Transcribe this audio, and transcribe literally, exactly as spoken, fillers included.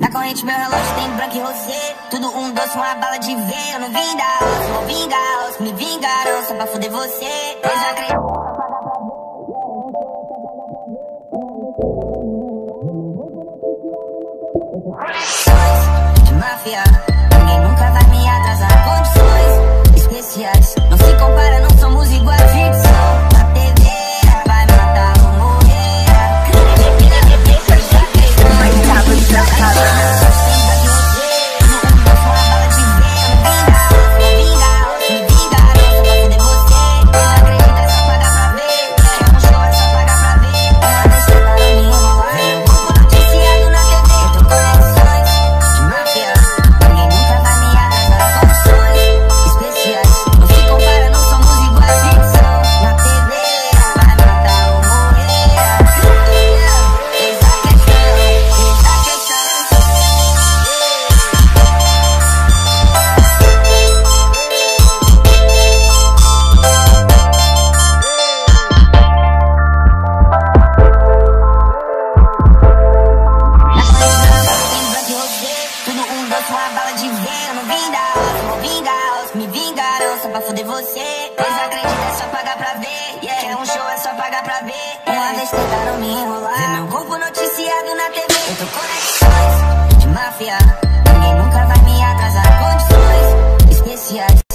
Na corrente meu relógio tem branco e rosé. Tudo um doce, uma bala de ver. Eu não vim da roça, vou vingar. Os que me vingaram só pra foder você. Pois acredito. Condições de máfia, ninguém nunca vai me atrasar. Condições especiais, não se compara, não somos iguais. Ficção na T V vai matar ou morrer. Condições de máfia, ninguém nunca vai me atrasar. Condições especiais.